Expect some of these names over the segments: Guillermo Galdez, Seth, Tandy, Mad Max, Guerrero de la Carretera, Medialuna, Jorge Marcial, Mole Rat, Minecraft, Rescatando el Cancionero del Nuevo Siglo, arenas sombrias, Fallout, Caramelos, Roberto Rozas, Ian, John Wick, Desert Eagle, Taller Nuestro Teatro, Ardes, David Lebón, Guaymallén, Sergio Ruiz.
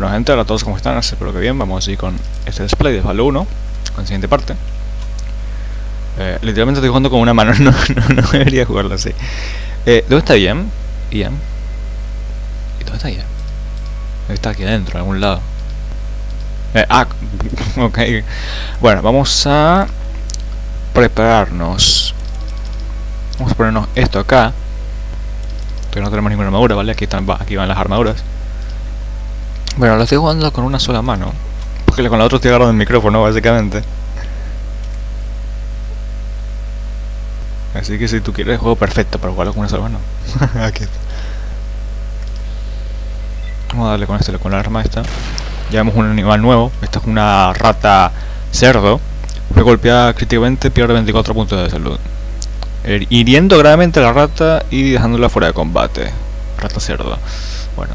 Bueno gente, hola a todos, ¿cómo están? Espero que bien. Vamos a seguir con este display de Fallout 1, con la siguiente parte. Literalmente estoy jugando con una mano, no debería jugarla así. ¿Dónde está Ian? ¿Y dónde está Ian? Está aquí adentro, en algún lado. Ok. Bueno, vamos a prepararnos. Vamos a ponernos esto acá. Todavía no tenemos ninguna armadura, ¿vale? Aquí van las armaduras. Bueno, lo estoy jugando con una sola mano, porque con la otra estoy agarrando el micrófono, básicamente. Así que si tú quieres, el juego perfecto para jugarlo con una sola mano. Aquí está. Vamos a darle con este, con la arma esta. Llevamos un animal nuevo. Esta es una rata cerdo. Fue golpeada críticamente, pierde 24 puntos de salud, hiriendo gravemente a la rata y dejándola fuera de combate. Rata cerdo. Bueno,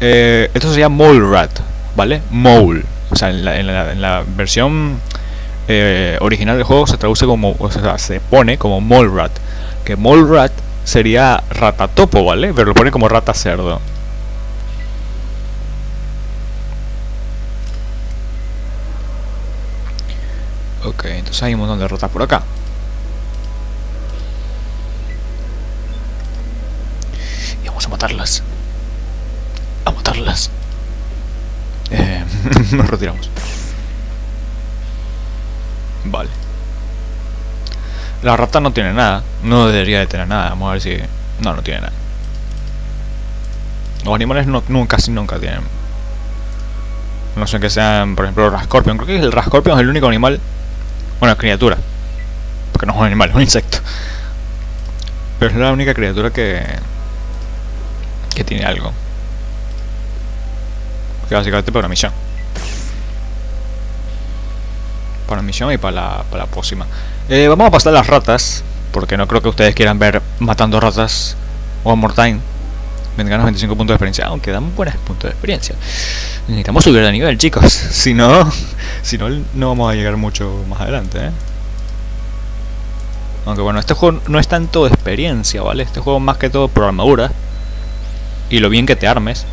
esto sería Mole Rat, ¿vale? Mole. O sea, en la versión original del juego se traduce como, o sea, se pone como Mole Rat. Que Mole Rat sería ratatopo, ¿vale? Pero lo pone como rata cerdo. Ok, entonces hay un montón de ratas por acá. Y vamos a matarlas. Nos retiramos. Vale. La rata no tiene nada. No debería de tener nada. Vamos a ver si... No, no tiene nada. Los animales casi nunca tienen. No sé qué sean, por ejemplo, el rascorpion. Creo que el rascorpion es el único animal... Bueno, es criatura. Porque no es un animal, es un insecto. Pero es la única criatura que tiene algo. Que básicamente para una misión. Para misión y para la próxima. Vamos a pasar las ratas. Porque no creo que ustedes quieran ver matando ratas. One more time. Vengan los 25 puntos de experiencia. Aunque dan buenos puntos de experiencia. Necesitamos subir de nivel, chicos. Si no, no vamos a llegar mucho más adelante, ¿eh? Aunque bueno, este juego no es tanto de experiencia, ¿vale? Este juego más que todo por armadura. Y lo bien que te armes.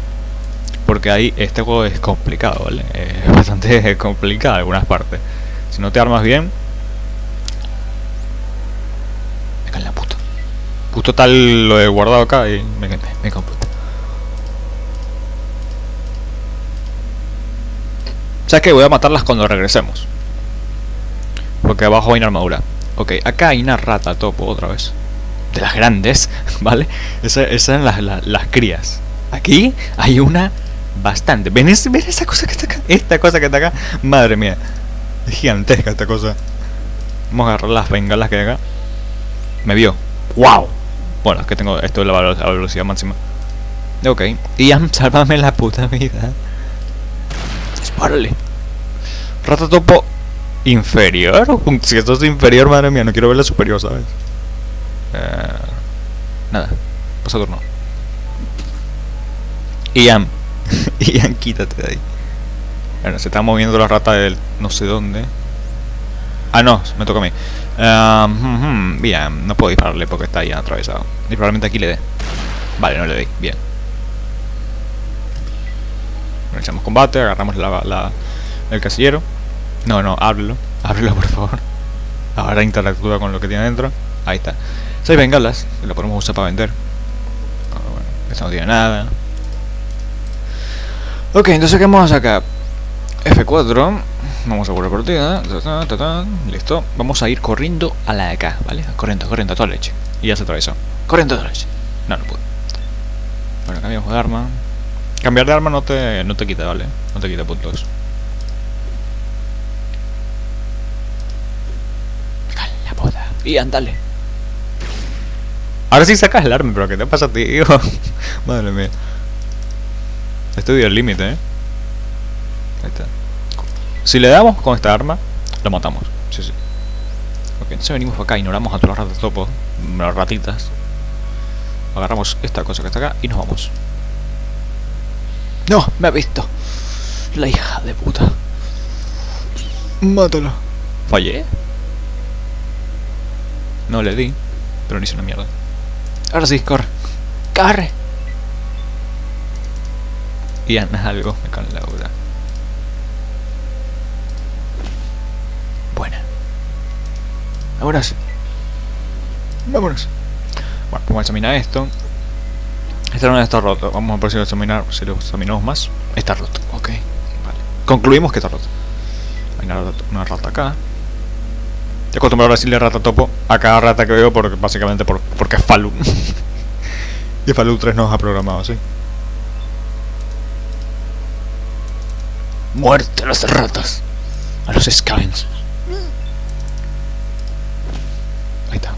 Porque ahí este juego es complicado, ¿vale? Es bastante complicado en algunas partes. Si no te armas bien... Me cae en la puta. Justo tal lo he guardado acá y me cae en puta. ¿Sabes qué? Voy a matarlas cuando regresemos. Porque abajo hay una armadura. Ok, acá hay una rata topo otra vez. De las grandes, ¿vale? Esas eran las crías. Aquí hay una... Bastante. ¿Ven esa cosa que está acá? Esta cosa que está acá. Madre mía. Es gigantesca esta cosa. Vamos a agarrar las bengalas que hay acá. Me vio. ¡Wow! Bueno, es que tengo esto de la velocidad máxima. Ok. Ian, sálvame la puta vida. Dispárale. Rata topo inferior. Si esto es inferior, madre mía. No quiero ver la superior, ¿sabes? Nada. Pasa turno. Ian, quítate de ahí. Bueno, se está moviendo la rata del no sé dónde. Ah, no, me toca a mí. Bien, no puedo dispararle porque está Ian atravesado. Y probablemente aquí le dé. Vale, no le doy. Bien. Realizamos combate, agarramos el casillero. No, ábrelo por favor. Ahora interactúa con lo que tiene dentro. Ahí está. 6 bengalas, que lo podemos usar para vender. Bueno, esto no tiene nada. Ok, entonces ¿qué vamos acá? F4. Vamos a volver por ti, listo. Vamos a ir corriendo a la de acá, ¿vale? Corriendo a toda leche. Y ya se atravesó. Corriendo a toda leche. No puedo. Bueno, cambiamos de arma. Cambiar de arma no te quita, ¿vale? No te quita puntos. Cala la boda. Y andale. Ahora sí sacas el arma, pero ¿qué te pasa a ti, hijo? Madre mía. Estoy al límite, ¿eh? Ahí está. Si le damos con esta arma, lo matamos. Sí. Ok, entonces venimos acá, ignoramos a todos los ratas topos, las ratitas. Agarramos esta cosa que está acá y nos vamos. ¡No! ¡Me ha visto! La hija de puta. Mátala. ¿Fallé? No le di, pero no hice una mierda. Ahora sí, corre. ¡Corre! Ian, haz algo con Laura. Buena. Ahora sí. Vámonos. Bueno, vamos a examinar esto. Esta no está roto. Vamos a ver si lo examinamos, más. Está roto, ok. Vale. Concluimos que está roto. Hay una rata acá. Estoy acostumbrado a decirle rata topo a cada rata que veo porque, básicamente porque es Fallout. Y Fallout 3 nos ha programado así. Muerte a las ratas. A los scavengers. Ahí está.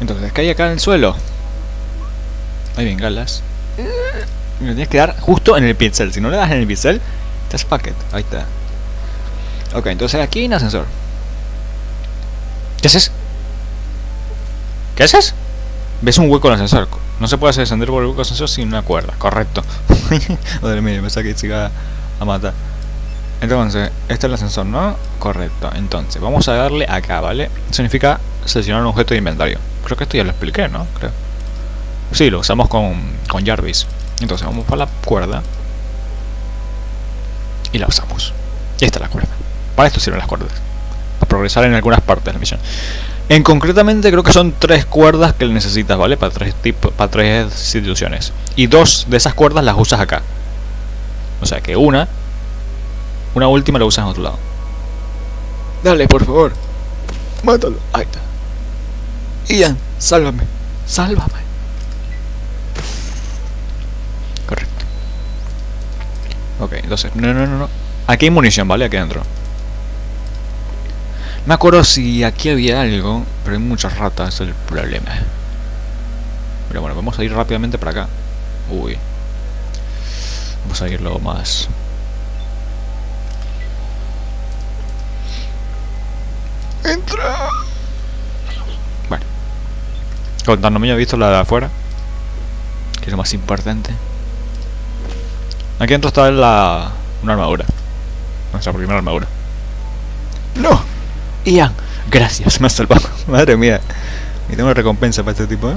Entonces, ¿qué hay acá en el suelo? Hay bengalas. Y lo tienes que dar justo en el pincel. Si no le das en el pincel, estás fucked. Ahí está. Ok, entonces aquí hay un ascensor. ¿Qué haces? ¿Qué haces? ¿Ves un hueco en el ascensor? No se puede hacer descender por el hueco del ascensor sin una cuerda. Correcto. Joder, mire, me saqué chica a matar. Entonces, este es el ascensor, ¿no? Correcto. Entonces, vamos a darle acá, ¿vale? Significa seleccionar un objeto de inventario. Creo que esto ya lo expliqué, ¿no? Creo. Sí, lo usamos con Jarvis. Entonces, vamos para la cuerda. Y la usamos. Y esta es la cuerda. Para esto sirven las cuerdas. Para progresar en algunas partes de la misión. En concretamente creo que son 3 cuerdas que necesitas, ¿vale? Para 3 situaciones. Y 2 de esas cuerdas las usas acá. O sea que una última la usas en otro lado. Dale, por favor. Mátalo. Ahí está. Ian, sálvame. Sálvame. Correcto. Ok, entonces. No. Aquí hay munición, ¿vale? Aquí adentro. Me acuerdo si aquí había algo, pero hay muchas ratas, es el problema. Pero bueno, vamos a ir rápidamente para acá. Uy. Vamos a ir luego más. ¡Entra! Bueno. Contando, me había visto la de afuera. Que es lo más importante. Aquí adentro está una armadura. Nuestra primera armadura. ¡No! Ian, gracias, me has salvado. Madre mía, y tengo una recompensa para este tipo, ¿eh?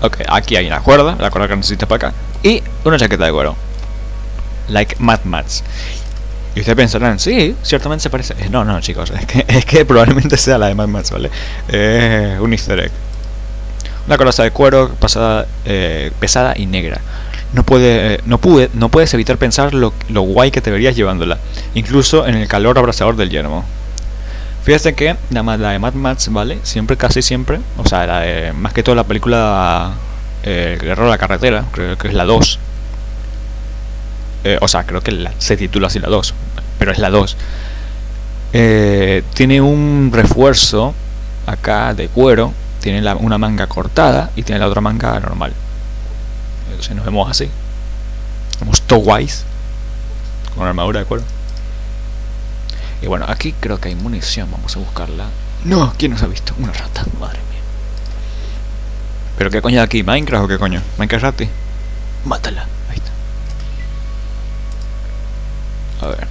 Ok, aquí hay una cuerda, la cuerda que necesitas para acá. Y una chaqueta de cuero. Like Mad Max. Y ustedes pensarán, sí, ciertamente se parece. No, chicos, es que probablemente sea la de Mad Max, ¿vale? Un easter egg. Una coraza de cuero pasada, pesada y negra. No puedes evitar pensar lo guay que te verías llevándola, incluso en el calor abrasador del yermo. Fíjate que la de Mad Max, ¿vale? Siempre, casi siempre, o sea, más que todo la película Guerrero de la Carretera, creo que es la 2. O sea, creo que se titula así la 2, pero es la 2. Tiene un refuerzo acá de cuero, tiene una manga cortada y tiene la otra manga normal. Entonces nos vemos así. Somos todo guays. Con armadura de cuero. Y bueno, aquí creo que hay munición. Vamos a buscarla. No, ¿quién nos ha visto? Una rata, madre mía. ¿Pero qué coño de aquí? ¿Minecraft o qué coño? ¿Minecraft rati? Mátala. Ahí está. A ver.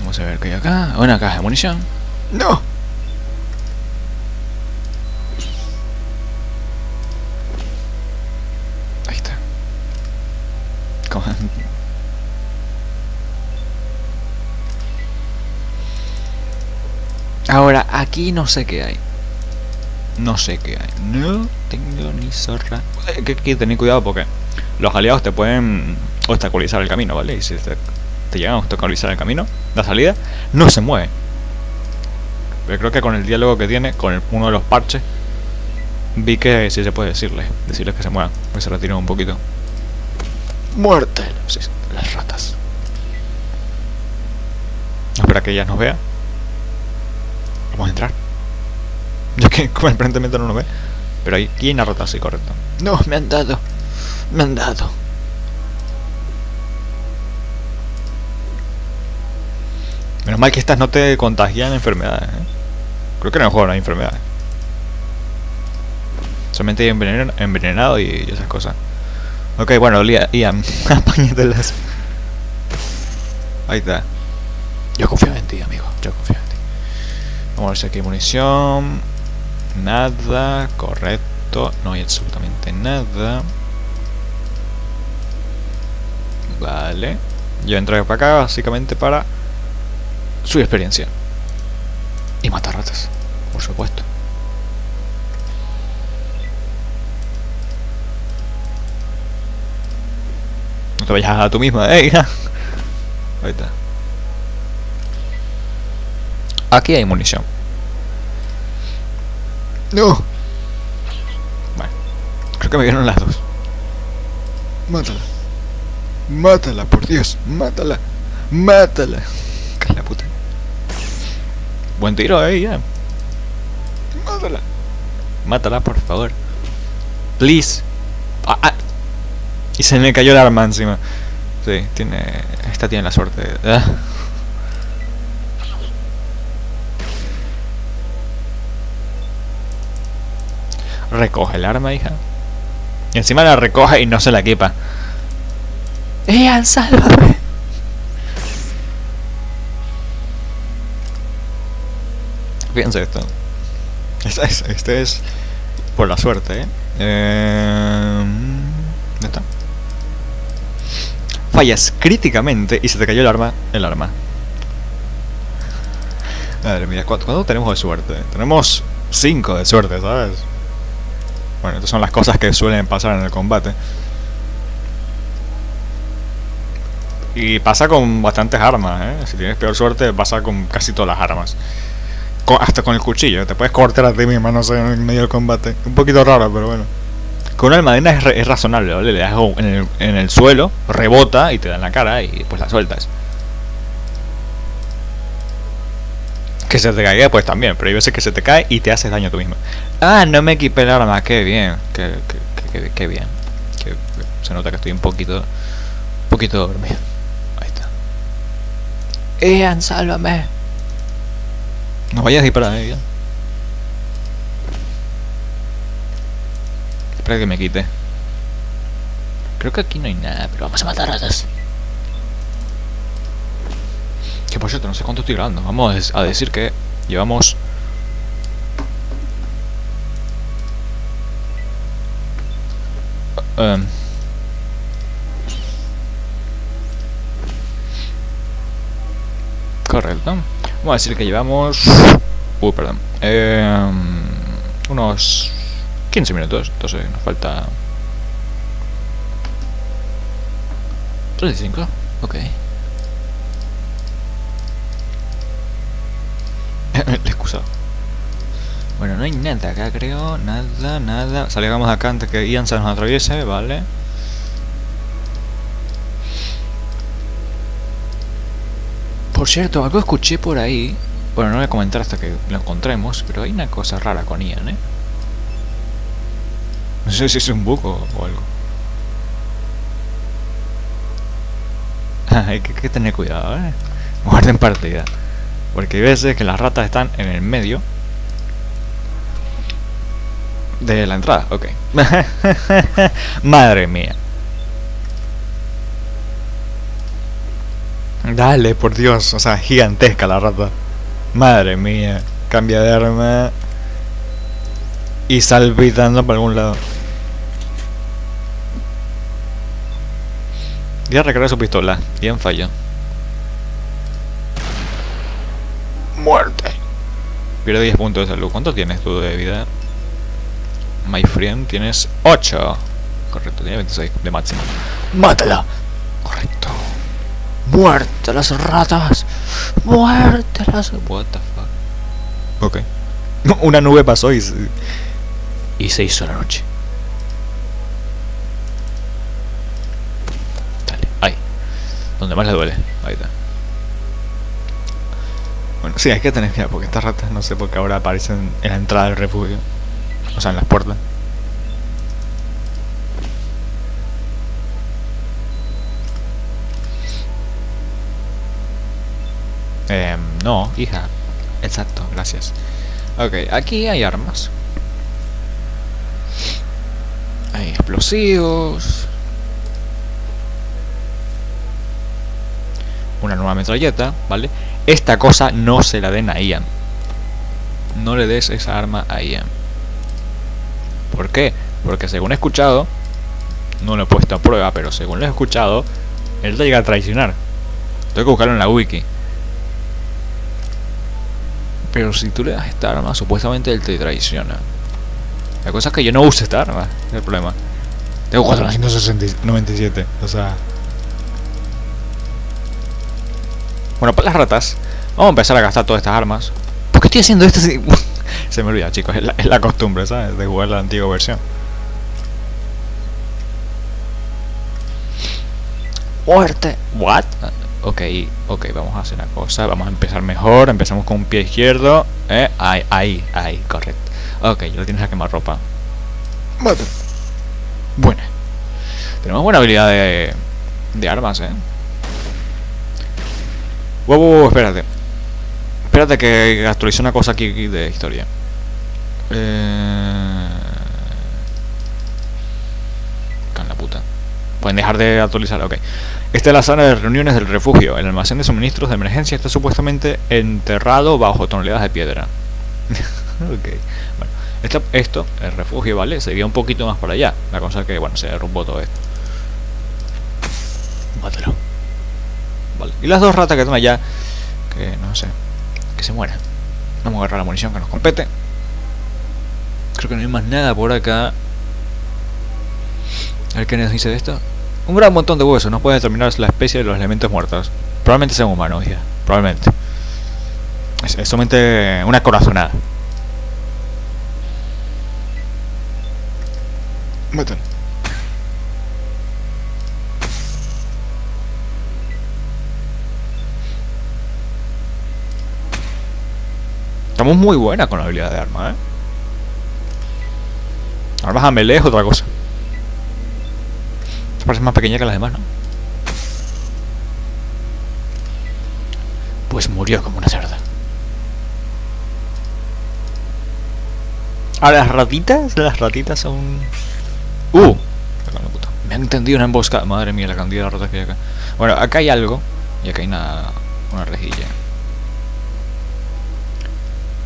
Vamos a ver qué hay acá. Una caja de munición. No. Ahora, aquí no sé qué hay. No sé qué hay. No tengo ni zorra. Hay que tener cuidado porque los aliados te pueden obstaculizar el camino, ¿vale? Y si te llegan a obstaculizar el camino, la salida no se mueve. Pero creo que con el diálogo que tiene, con uno de los parches, vi que sí se puede decirles que se muevan. Pues se retiran un poquito. Muerte. Sí, las ratas. Espera que ella nos vea. Vamos a entrar. Yo que aparentemente no nos ve. Pero aquí hay una rata, sí, correcto. No, me han dado. Me han dado. Menos mal que estas no te contagian enfermedades, ¿eh? Creo que en el juego no hay enfermedades. Solamente hay envenenado y esas cosas. Ok, bueno, Ian, apáñatelas. Ahí está. Yo confío en ti, amigo. Yo confío en ti. Vamos a ver si aquí hay munición. Nada, correcto. momento no hay absolutamente nada. Vale. Yo entré para acá básicamente para subir experiencia. Y matar ratas, por supuesto. No te vayas a tú misma, ¿eh? Ahí está. Aquí hay munición. No. Bueno, creo que me vieron las dos. Mátala. Mátala, por Dios. Mátala. Mátala. Que la puta. Buen tiro ahí, ya. Mátala. Mátala, por favor. Please. Ah, ah. Y se me cayó el arma encima. Sí, tiene... Esta tiene la suerte, ¿verdad? Recoge el arma, hija. Y encima la recoge y no se la equipa. ¡Ian, sálvame! Fíjense esto. Este es... Por la suerte, ¿eh? ¿Dónde está? Fallas críticamente y se te cayó el arma. A ver, mira, ¿cuánto tenemos de suerte? Tenemos 5 de suerte, ¿sabes? Bueno, estas son las cosas que suelen pasar en el combate. Y pasa con bastantes armas, ¿eh? Si tienes peor suerte, pasa con casi todas las armas. Hasta con el cuchillo. Te puedes cortar a ti misma, no sé, en medio del combate. Un poquito raro, pero bueno. Con una almadena es razonable, ¿vale? Le das en el suelo, rebota y te da en la cara y pues la sueltas. Que se te caiga, pues también, pero hay veces que se te cae y te haces daño tú misma. Ah, no me equipé el arma, qué bien. Qué bien. Se nota que estoy un poquito dormido. Ahí está. Ian, sálvame. No vayas a disparar, Ian. Espera que me quite. Creo que aquí no hay nada, pero vamos a matar ratas. Que por cierto, no sé cuánto estoy grabando. Vamos a decir que llevamos... Correcto. Vamos a decir que llevamos... Uy, perdón. Unos... 15 minutos, entonces nos falta... 35, ok. Excusa. Bueno, no hay nada acá, creo. Nada, nada. Salgamos de acá antes que Ian se nos atraviese, vale. Por cierto, algo escuché por ahí. Bueno, no voy a comentar hasta que lo encontremos, pero hay una cosa rara con Ian, ¿eh? No sé si es un bug o algo. Hay que tener cuidado, ¿eh? Guarden partida. Porque hay veces que las ratas están en el medio de la entrada. Ok. Madre mía. Dale, por Dios. O sea, gigantesca la rata. Madre mía. Cambia de arma. Y salpitando por algún lado. Ya recarga su pistola. Bien falló. Muerte. Pierde 10 puntos de salud. ¿Cuánto tienes tú de vida? My friend, tienes 8. Correcto, tiene 26 de máximo. ¡Mátala! Correcto. ¡Muerte a las ratas! ¡Muerte a las... What the fuck? Ok. Una nube pasó y se hizo la noche. Dale, ahí. Donde más le duele. Ahí está. Bueno, sí, hay que tener cuidado porque estas ratas no sé por qué ahora aparecen en la entrada del refugio. O sea, en las puertas. No, hija. Exacto, gracias. Ok, aquí hay armas. Hay explosivos. Una nueva metralleta, ¿vale? Esta cosa no se la den a Ian. No le des esa arma a Ian. ¿Por qué? Porque según he escuchado, no lo he puesto a prueba, pero según lo he escuchado, él te llega a traicionar. Tengo que buscarlo en la wiki. Pero si tú le das esta arma, supuestamente él te traiciona. La cosa es que yo no uso esta arma, es el problema. Tengo 497, o sea... Bueno, para las ratas, vamos a empezar a gastar todas estas armas. ¿Por qué estoy haciendo esto si... Se me olvida, chicos, es la costumbre, ¿sabes? De jugar la antigua versión. ¡Muerte! ¿What? Ok, vamos a hacer una cosa, vamos a empezar mejor, empezamos con un pie izquierdo, ahí, correcto. Ok, ya tienes a quemar ropa. Buena. Tenemos buena habilidad de armas, Wow, espérate. Espérate que actualicé una cosa aquí de historia. Can la puta. Pueden dejar de actualizar, ok. Esta es la sala de reuniones del refugio. El almacén de suministros de emergencia está supuestamente enterrado bajo toneladas de piedra. Ok. Bueno, esto, el refugio, ¿vale? Se guía un poquito más para allá. La cosa es que, bueno, se derrumbó todo esto. Mátalo. Vale. Y las dos ratas que están allá, que no sé, que se mueran. Vamos a agarrar la munición que nos compete. Creo que no hay más nada por acá. A ver qué nos dice de esto. Un gran montón de huesos, no puede determinar la especie de los elementos muertos. Probablemente sean humanos, ya. Probablemente. Es solamente una corazonada. Mátalo. Estamos muy buenas con la habilidad de arma, Armas a melee es otra cosa. Parece más pequeña que las demás, ¿no? Pues murió como una cerda. Ahora las ratitas son... Me han tendido una emboscada. Madre mía, la cantidad de ratas que hay acá. Bueno, acá hay algo. Y acá hay una rejilla.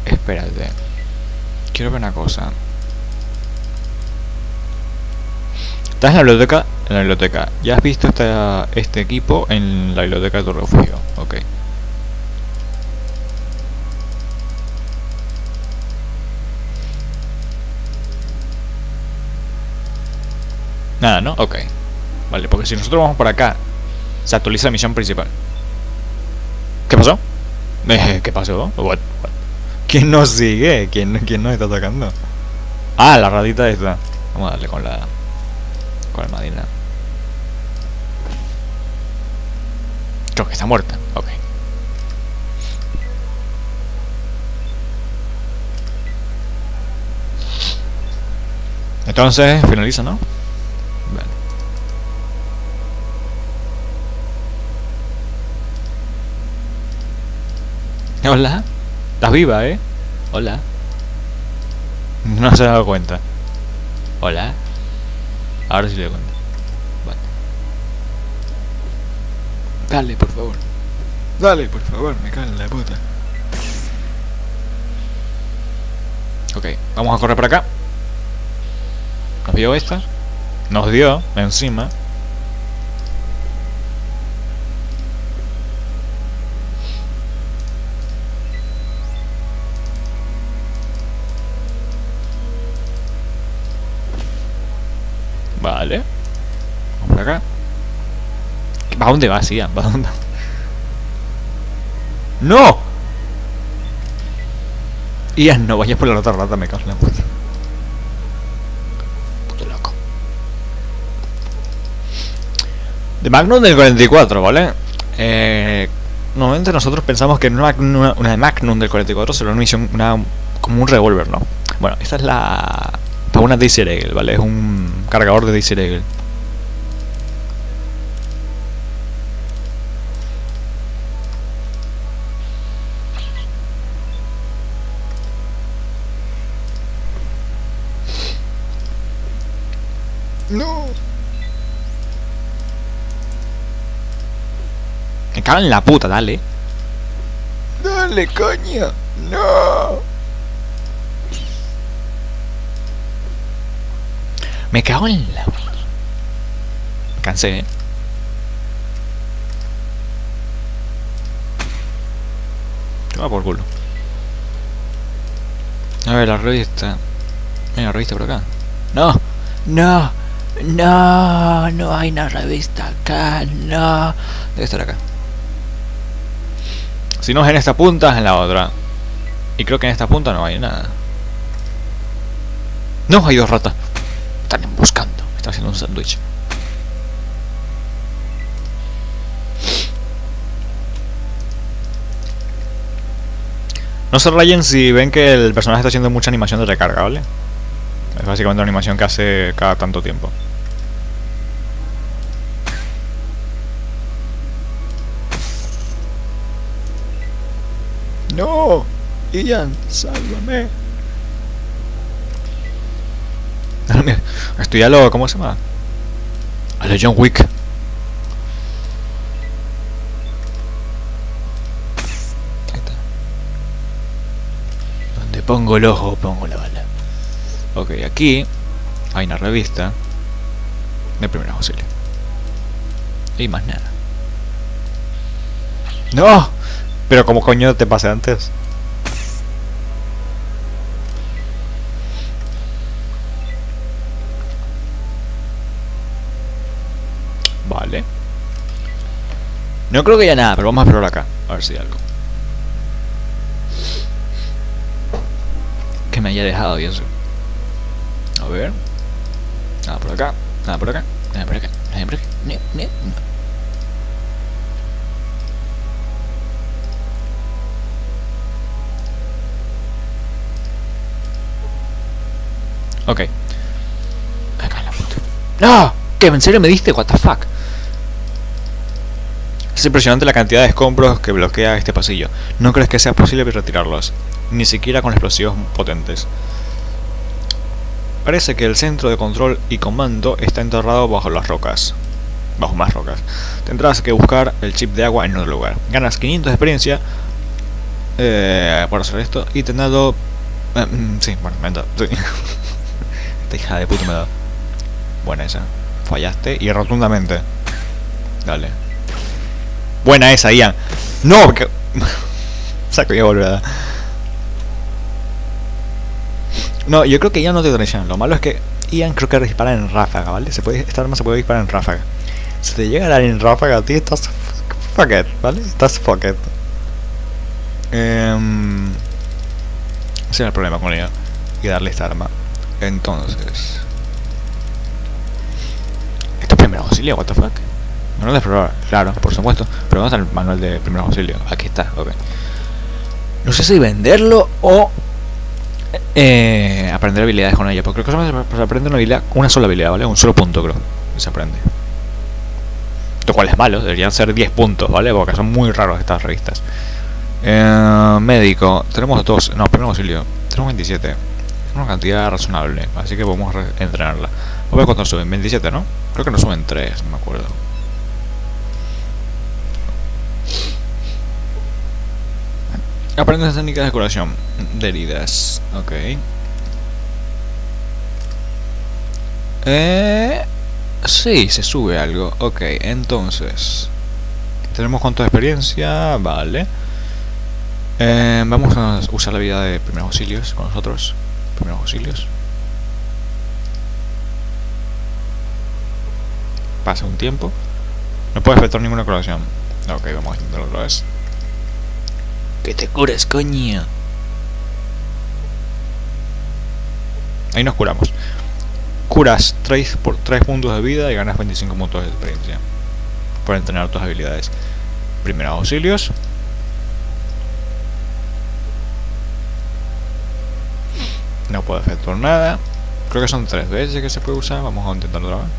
Espérate. Quiero ver una cosa. Estás en la biblioteca. Ya has visto este equipo en la biblioteca de tu refugio. Ok. Nada, ¿no? Ok. Vale, porque si nosotros vamos por acá, se actualiza la misión principal. ¿Qué pasó? ¿Qué pasó? What? ¿Quién nos sigue? ¿Quién nos está atacando? Ah, la ratita esta. Vamos a darle con la... con la madina. Creo que está muerta. Ok. Entonces, finaliza, ¿no? Vale. Hola. Estás viva, Hola. No se ha dado cuenta. Hola. Ahora sí le doy cuenta. Vale. Dale, por favor. Dale, por favor. Me cago en la puta. Ok, vamos a correr para acá. Nos dio esta. Nos dio encima. Vale. Vamos por acá. ¿Para dónde vas, Ian? ¿Para dónde? ¡No! Ian, no vayas por la otra rata, me cago en la puta. Puto loco. De Magnum del 44, ¿vale? Normalmente nosotros pensamos que una Magnum del 44 será una misión como un revólver, ¿no? Bueno, esta es la... para una Desert Eagle, ¿vale? Es un cargador de Desert Eagle. No. Me cago en la puta, dale. Dale, coño. No. Me cago en la... Cansé, ¿eh? Toma por culo. A ver, la revista. Mira, la revista por acá. ¡No! ¡No! ¡No! No hay una revista acá. ¡No! Debe estar acá. Si no es en esta punta, es en la otra. Y creo que en esta punta no hay nada. ¡No! Hay dos ratas. Están emboscando. Están haciendo un sándwich. No se rayen si ven que el personaje está haciendo mucha animación de recarga, ¿vale? Es básicamente una animación que hace cada tanto tiempo. ¡No! ¡Ian, sálvame! Estoy a lo... ¿Cómo se llama? A lo John Wick. Pongo el ojo, pongo la bala. Ok, aquí hay una revista de primeros auxilios. Y más nada. ¡No! Pero como coño te pasé antes. Vale. No creo que haya nada, pero vamos a explorar acá. A ver si hay algo. Me haya dejado y eso. A ver. Nada por acá. Nada por acá. Nada por acá. Nada por acá. No. Ok. Acá en la puta. ¡No! ¿Qué? ¿En serio me diste? What the fuck? Es impresionante la cantidad de escombros que bloquea este pasillo. ¿No crees que sea posible retirarlos? Ni siquiera con explosivos potentes. Parece que el centro de control y comando está enterrado bajo las rocas. Bajo más rocas. Tendrás que buscar el chip de agua en otro lugar. Ganas 500 de experiencia por hacer esto. Y te han dado... sí, bueno, me han dado, sí. Esta hija de puta me ha dado. Buena esa. Fallaste y rotundamente. Dale. Buena esa, Ian. No, porque... Saco ya volverá. No, yo creo que Ian no te trellan. Lo malo es que Ian creo que dispara en ráfaga, ¿vale? Se puede, esta arma se puede disparar en ráfaga. Si te llega a dar en ráfaga a ti, estás fucked, ¿vale? Estás fucked. Ese era el problema con Ian. Y darle esta arma. Entonces... Esto es primer auxilio, what the fuck. Manual de explorar, claro, por supuesto. Pero vamos al manual de primer auxilio. Aquí está, ok. No sé si venderlo o... aprender habilidades con ella, porque creo que se aprende una habilidad, una sola habilidad, ¿vale? Un solo punto creo que se aprende. Lo cual es malo, deberían ser 10 puntos, ¿vale? Porque son muy raros estas revistas. Médico, tenemos dos, no, primer auxilio, tenemos 27. Es una cantidad razonable, así que podemos entrenarla. Vamos a ver cuánto suben, 27, ¿no? Creo que nos suben 3, no me acuerdo. Aprendes técnicas de curación de heridas. Ok. Sí, se sube algo. Ok, entonces. ¿Tenemos cuánto de experiencia? Vale. Vamos a usar la habilidad de primeros auxilios con nosotros. Primeros auxilios. Pasa un tiempo. No puede afectar ninguna curación. Ok, vamos a intentarlo otra vez. Que te cures, coño. Ahí nos curamos. Curas 3 por 3 puntos de vida y ganas 25 puntos de experiencia. Por entrenar tus habilidades. Primeros auxilios. No puedo efectuar nada. Creo que son 3 veces que se puede usar. Vamos a intentarlo otra vez.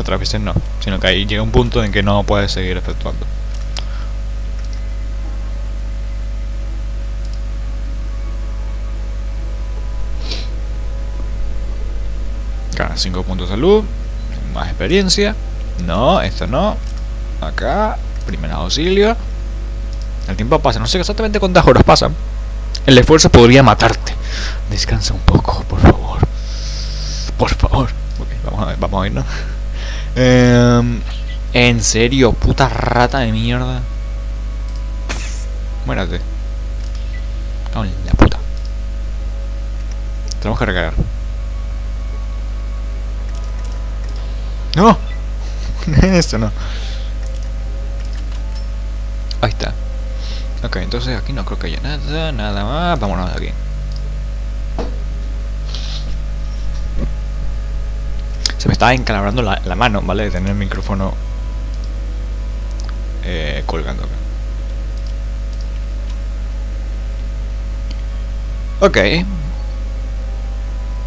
Otras veces no, sino que ahí llega un punto en que no puedes seguir efectuando. Ganas 5 puntos de salud, más experiencia. No, esto no. Acá, primer auxilio. El tiempo pasa, no sé exactamente cuántas horas pasan. El esfuerzo podría matarte. Descansa un poco, por favor. Por favor. Ok, vamos a irnos. En serio, puta rata de mierda. Muérate. Con la puta. Tenemos que recargar. ¡No! Esto no. Ahí está. Ok, entonces aquí no creo que haya nada. Nada más. Vámonos de aquí. Se me estaba encalabrando la mano, ¿vale? De tener el micrófono colgando acá. Ok.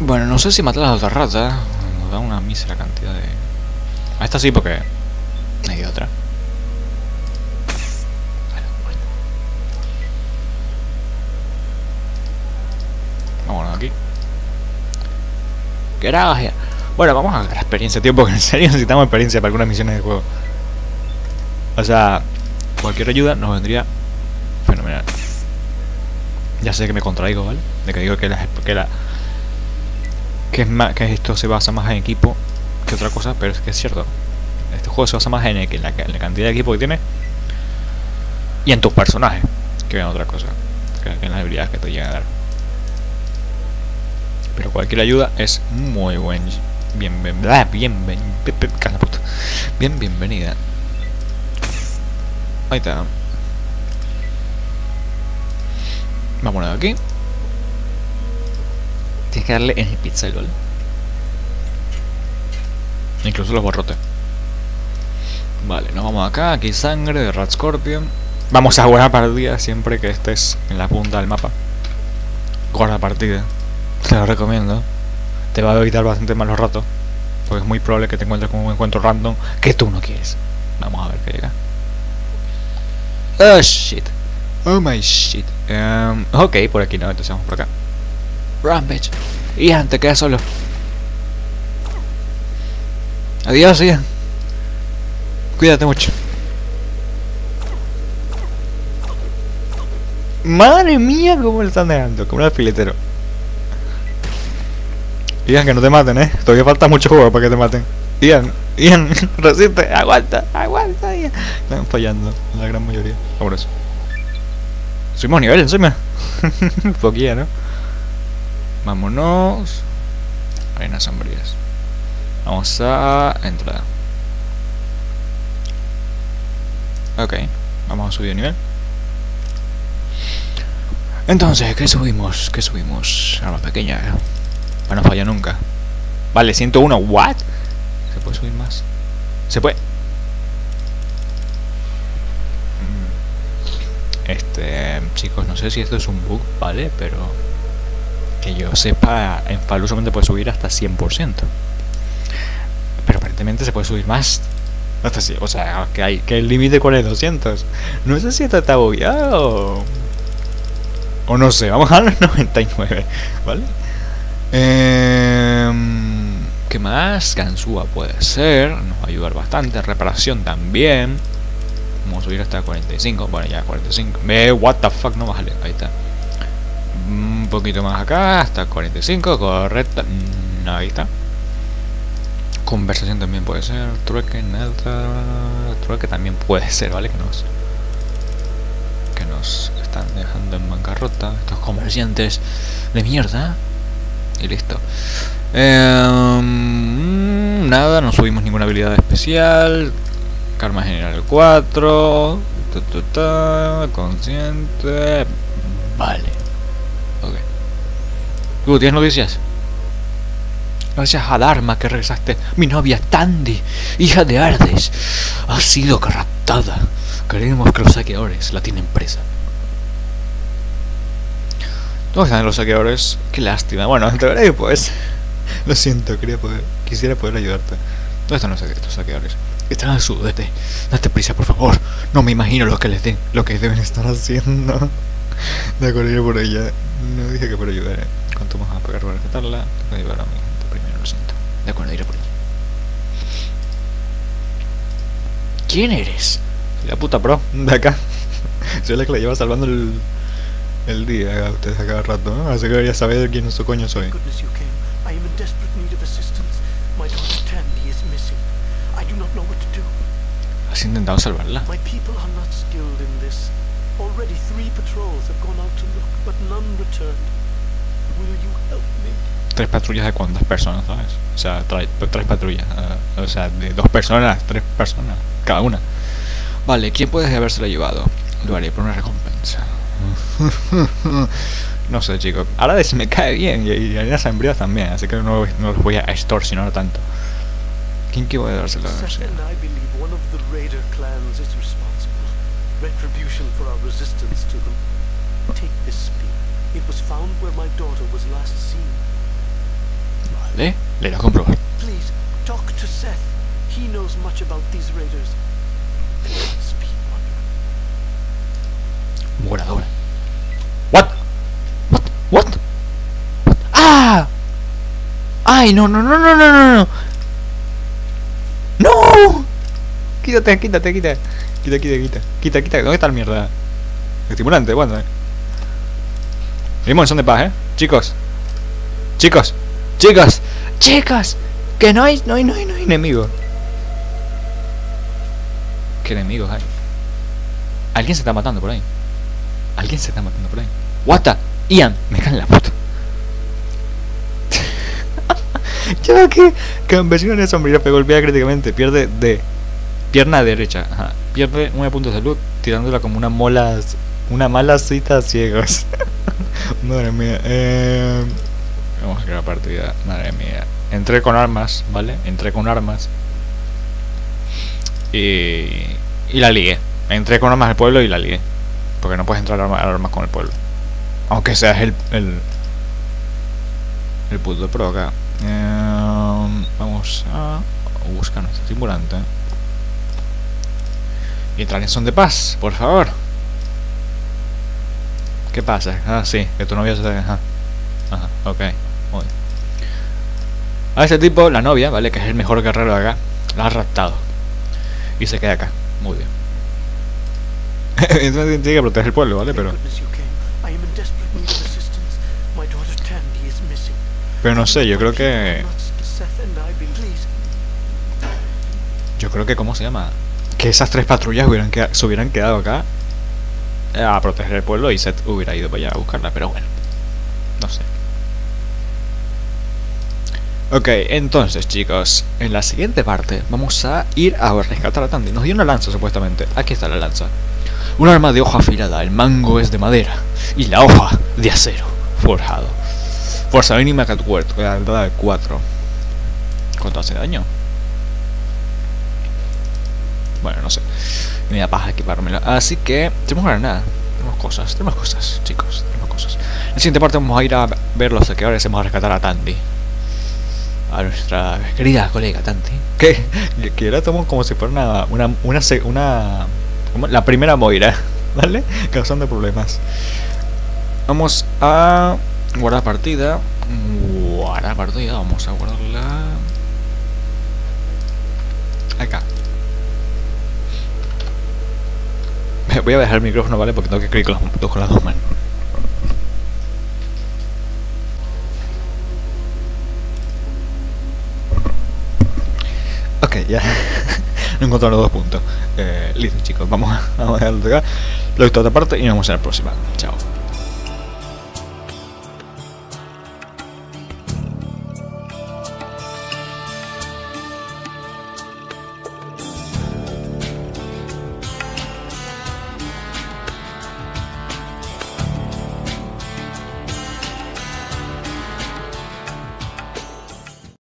Bueno, no sé si matar a las otras ratas. Nos da una mísera cantidad de... A esta sí, porque... Hay otra. Vámonos de aquí. Gracias. Bueno, vamos a agarrar experiencia, tío, porque en serio necesitamos experiencia para algunas misiones de juego. O sea, cualquier ayuda nos vendría fenomenal. Ya sé que me contraigo, ¿vale? De que digo que esto se basa más en equipo que otra cosa, pero es que es cierto. Este juego se basa más en la cantidad de equipo que tiene y en tus personajes, que en otra cosa, que en las habilidades que te llegan a dar. Pero cualquier ayuda es muy buena. Bienvenida. Ahí está. Vámonos de aquí. Tienes que darle en el pixel, ¿vale? Incluso los borrotes. Vale, nos vamos acá. Aquí hay sangre de Rat Scorpion. Vamos a buena partida siempre que estés en la punta del mapa. Guarda partida. Te lo recomiendo. Te va a evitar bastante malos ratos, porque es muy probable que te encuentres con un encuentro random que tú no quieres. Vamos a ver qué llega. Oh shit. Oh my shit. Ok, por aquí no, entonces vamos por acá. Run, bitch. Ian, te quedas solo. Adiós, Ian. Cuídate mucho. Madre mía, cómo le están dejando. Como un alfiletero. Ian, que no te maten, todavía falta mucho juego para que te maten. Ian, resiste, aguanta, Ian. Están fallando, la gran mayoría. Por eso. Subimos nivel encima. Poquilla, ¿no? Vámonos. Arenas sombrias. Vamos a entrar. Ok, vamos a subir de nivel. Entonces, ¿qué subimos? ¿Qué subimos? Armas pequeñas, para no fallar nunca. Vale, 101. ¿What? ¿Se puede subir más? ¿Se puede? Chicos, no sé si esto es un bug, ¿vale? Pero... Que yo sepa, en Fallout solamente puede subir hasta 100%. Pero aparentemente se puede subir más. Hasta sí, o sea, que el límite cuál es 200. No sé si esto está bugueado. O no sé, vamos a los 99, ¿vale? ¿Qué más? Ganzúa puede ser. Nos va a ayudar bastante. Reparación también. Vamos a subir hasta 45. Bueno, ya 45. What the fuck, no bájale. Ahí está. Un poquito más acá. Hasta 45. Correcta. Ahí está. Conversación también puede ser. Trueque, nada. Trueque también puede ser, ¿vale? Que nos están dejando en bancarrota. Estos comerciantes de mierda. Y listo. Nada, no subimos ninguna habilidad especial. Karma general 4. Consciente. Vale. Ok. ¿Tú tienes noticias? Gracias a Dharma que regresaste. Mi novia Tandy, hija de Ardes, ha sido raptada. Queremos que los saqueadores la tienen presa. ¿Dónde están los saqueadores? Qué lástima. Bueno, te veré pues. Lo siento, quisiera poder ayudarte. ¿Dónde están los saqueadores? Están al sudeste. Date prisa, por favor. No me imagino lo que deben estar haciendo. De acuerdo, iré por ella. No dije que por ayudar. ¿Cuánto más vas a pagar para rescatarla? Tengo que ayudar a mi gente primero, lo siento. De acuerdo, iré por ella. ¿Quién eres? La puta pro de acá. Soy la que la lleva salvando el... el día, ustedes a cada rato, ¿no? Así que debería saber quién es su coño soy. ¿Has intentado salvarla? Tres patrullas de cuántas personas, ¿sabes? O sea, tres patrullas. O sea, de dos personas, tres personas, cada una. Vale, ¿quién puede habérsela llevado? Lo haré por una recompensa. No sé, chicos. Ardes me cae bien y arenas sombrias también, así que no los voy a extorsionar tanto. ¿Quién que voy a dársela? Vale, le iré a comprobar. Please, talk to Seth. He knows much about these raiders. Moradora. What? What? What? Ah! Ay, no. No. Quítate. ¿Dónde está la mierda? Estimulante, bueno. Limón, son de paz, chicos. Que no hay enemigos. ¿Qué enemigos hay? Alguien se está matando por ahí. What the? Ian, me cae en la puta. Yo que en el sombrero fue golpeada críticamente. Pierde de pierna derecha. Ajá. Pierde 9 puntos de salud, tirándola como una mala cita a ciegos. Madre mía. Vamos a crear la partida. Madre mía. Entré con armas, ¿vale? Y la ligué. Entré con armas al pueblo y la ligué. Porque no puedes entrar armas con el pueblo. Aunque seas el puto pro acá. Vamos a buscar nuestro estimulante. Y entrar en son de paz, por favor. ¿Qué pasa? Ah, sí, que tu novia se... Ajá, ok. Muy bien. A ese tipo, la novia, ¿vale? Que es el mejor guerrero de acá. La ha raptado. Y se queda acá. Muy bien. Entonces tiene que proteger el pueblo, ¿vale? Pero no sé, yo creo que ¿cómo se llama? Que esas tres patrullas se hubieran quedado acá a proteger el pueblo y Seth hubiera ido para allá a buscarla, pero bueno, no sé. Ok, entonces chicos, en la siguiente parte vamos a ir a rescatar a Tandy. Nos dio una lanza supuestamente, aquí está la lanza. Un arma de hoja afilada, el mango es de madera y la hoja de acero forjado. Fuerza mínima 4. ¿Cuánto hace daño? Bueno, no sé. Me da paja equipármela. Así que tenemos granada. Tenemos cosas, chicos. En la siguiente parte vamos a ir a ver los saqueadores y vamos a rescatar a Tandy. A nuestra querida colega Tandy. Que ahora tomo como si fuera una la primera Moira, ¿vale? Causando problemas. Vamos a guardar partida. Vamos a guardarla acá. Voy a dejar el micrófono, ¿vale? Porque tengo que clicar con las dos manos. Ok, ya. No encontré los 2 puntos. Listo, chicos. Vamos a dejarlo acá. Lo he visto a otra parte y nos vemos en la próxima. Chao.